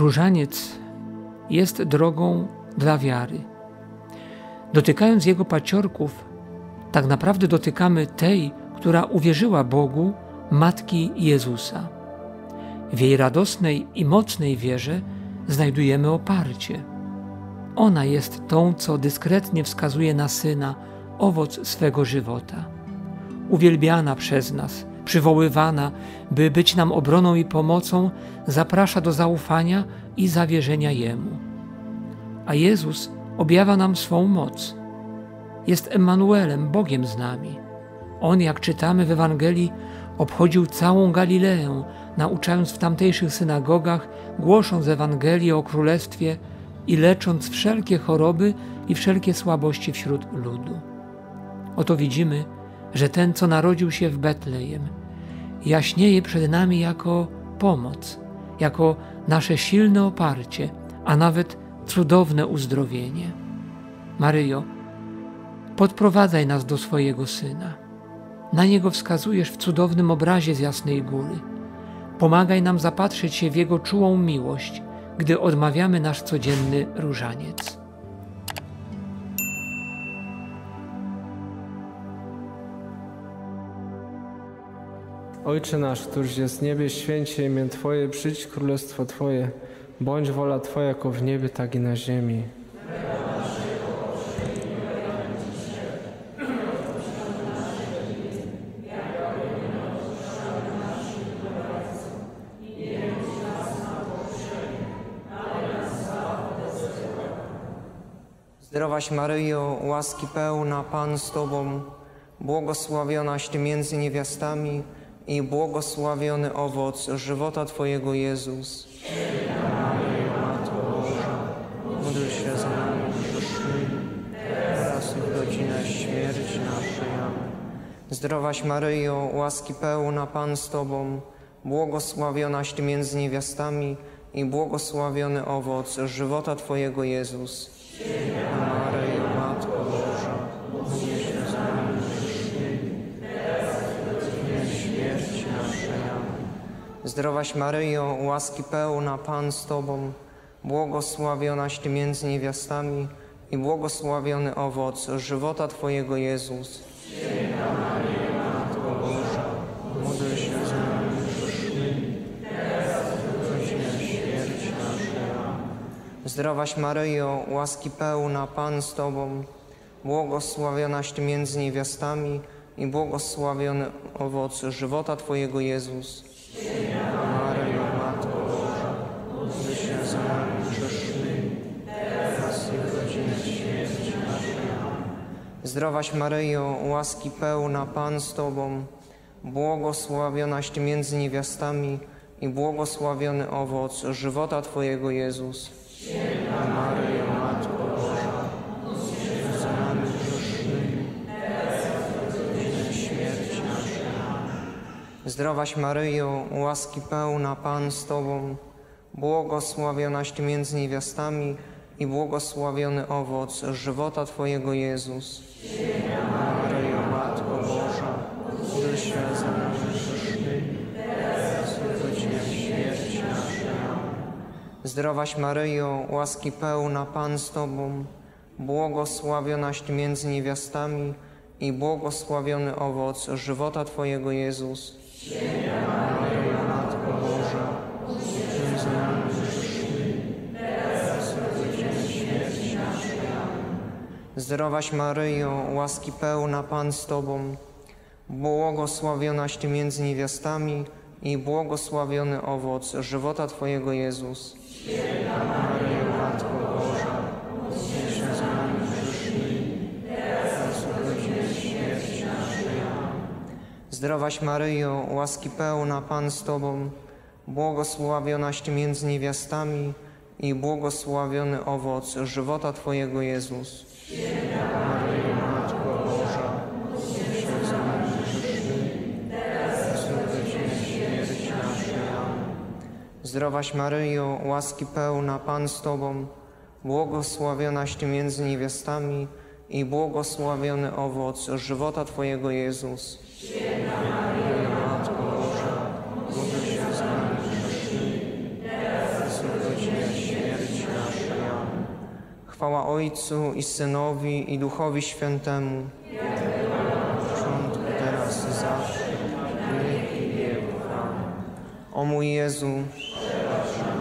Różaniec jest drogą dla wiary. Dotykając jego paciorków, tak naprawdę dotykamy tej, która uwierzyła Bogu, Matki Jezusa. W jej radosnej i mocnej wierze znajdujemy oparcie. Ona jest tą, co dyskretnie wskazuje na Syna, owoc swego żywota. Uwielbiana przez nas, przywoływana, by być nam obroną i pomocą, zaprasza do zaufania i zawierzenia Jemu. A Jezus objawia nam swą moc. Jest Emmanuelem, Bogiem z nami. On, jak czytamy w Ewangelii, obchodził całą Galileę, nauczając w tamtejszych synagogach, głosząc Ewangelię o Królestwie i lecząc wszelkie choroby i wszelkie słabości wśród ludu. Oto widzimy, że ten, co narodził się w Betlejem, jaśnieje przed nami jako pomoc, jako nasze silne oparcie, a nawet cudowne uzdrowienie. Maryjo, podprowadzaj nas do swojego Syna. Na Niego wskazujesz w cudownym obrazie z Jasnej Góry. Pomagaj nam zapatrzyć się w Jego czułą miłość, gdy odmawiamy nasz codzienny różaniec. Ojcze nasz, któryś jest w niebie, święć się imię Twoje, przyjdź królestwo Twoje, bądź wola Twoja jako w niebie, tak i na ziemi. Zdrowaś Maryjo, łaski pełna, Pan z Tobą, błogosławionaś Ty między niewiastami i błogosławiony owoc żywota Twojego, Jezus. Święta Maryjo, Matko Boża, módl się za nami grzesznymi, teraz i w godzinę śmierci naszej. Amen. Zdrowaś Maryjo, łaski pełna, Pan z Tobą, błogosławionaś Ty między niewiastami i błogosławiony owoc żywota Twojego, Jezus. Święta Maryjo, Matko Boża, módl się za nami grzesznymi, teraz i w godzinę śmierci naszej. Amen. Zdrowaś Maryjo, łaski pełna, Pan z Tobą, błogosławionaś Ty między niewiastami i błogosławiony owoc żywota Twojego, Jezus. Święta Maryjo, Matko Boża, módl się za nami grzesznymi, teraz i w godzinę śmierci naszej. Amen. Zdrowaś Maryjo, łaski pełna, Pan z Tobą, błogosławionaś Ty między niewiastami i błogosławiony owoc żywota Twojego, Jezus. Święta Maryjo, Matko Boża, módl się za nami grzesznymi, teraz i w godzinę śmierci naszej. Amen. Zdrowaś Maryjo, łaski pełna, Pan z Tobą, błogosławionaś Ty między niewiastami i błogosławiony owoc żywota Twojego, Jezus. Święta Maryjo, Matko Boża, módl się za nami grzesznymi, teraz i w godzinę śmierci naszej. Amen. Zdrowaś Maryjo, łaski pełna, Pan z Tobą, błogosławionaś Ty między niewiastami i błogosławiony owoc żywota Twojego, Jezus. Święta Maryjo, Matko Boża, módl się za nami grzesznymi, teraz i w godzinę śmierci naszej. Amen. Zdrowaś Maryjo, łaski pełna, Pan z Tobą, błogosławionaś Ty między niewiastami i błogosławiony owoc żywota Twojego, Jezus. Święta Maryjo, Matko Boża, módl się za nami grzesznymi, teraz i w godzinę śmierci naszej. Amen. Zdrowaś Maryjo, łaski pełna, Pan z Tobą, błogosławionaś Ty między niewiastami i błogosławiony owoc żywota Twojego, Jezus. Święta Maryjo, Matko Boża, módl się za nami grzesznymi, teraz i w godzinę śmierci naszej. Amen. Zdrowaś Maryjo, łaski pełna, Pan z Tobą, błogosławionaś Ty między niewiastami i błogosławiony owoc żywota Twojego, Jezus. Święta Maryjo, Matko Boża, módl się za nami grzesznymi, teraz i w godzinę śmierci naszej. Amen. Zdrowaś Maryjo, łaski pełna, Pan z Tobą, błogosławionaś Ty między niewiastami i błogosławiony owoc żywota Twojego, Jezus. Święta Maryjo, Matko Boża, módl się za nami grzesznymi, teraz i w godzinę Chwała Ojcu i Synowi, i Duchowi Świętemu. Jak była na początku, teraz i zawsze, na wieki wieków. Amen. O mój Jezu, przebacz nam